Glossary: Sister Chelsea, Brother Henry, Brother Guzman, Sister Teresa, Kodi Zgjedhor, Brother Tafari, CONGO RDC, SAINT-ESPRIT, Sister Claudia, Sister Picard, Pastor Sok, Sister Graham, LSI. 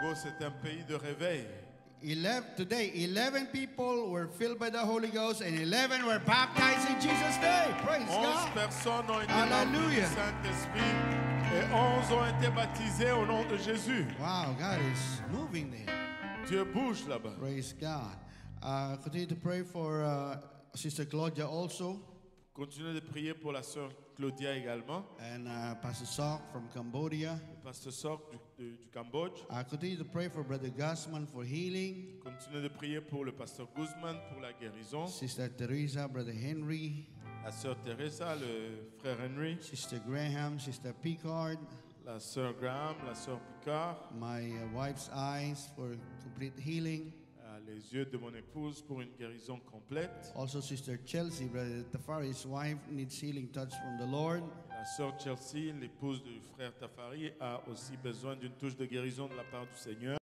Congo, c'est un pays de réveil. Today, 11 people were filled by the Holy Ghost and 11 were baptized in Jesus' name. Praise God. 11 personnes ont été baptisées au Saint-Esprit et 11 ont été baptisées au nom de Jésus. Wow, God is moving there. Dieu bouge là-bas. Praise God. Continue to pray for Sister Claudia also. Continuez de prier pour la sœur Claudia également. And Pastor Sok from Cambodia. Pastor Sok du Cambodge. Continue to pray for Brother Guzman for healing. Continuez de prier pour le pasteur Guzman pour la guérison. Sister Teresa, Brother Henry. La sœur Teresa, le frère Henry. Sister Graham, Sister Picard. La sœur Graham, la sœur Picard. My wife's eyes for complete healing. Les yeux de mon épouse pour une guérison complète. Also, Sister Chelsea, Brother Tafari's wife, needs healing touch from the Lord. La sœur Chelsea, l'épouse du frère Tafari, a aussi besoin d'une touche de guérison de la part du Seigneur.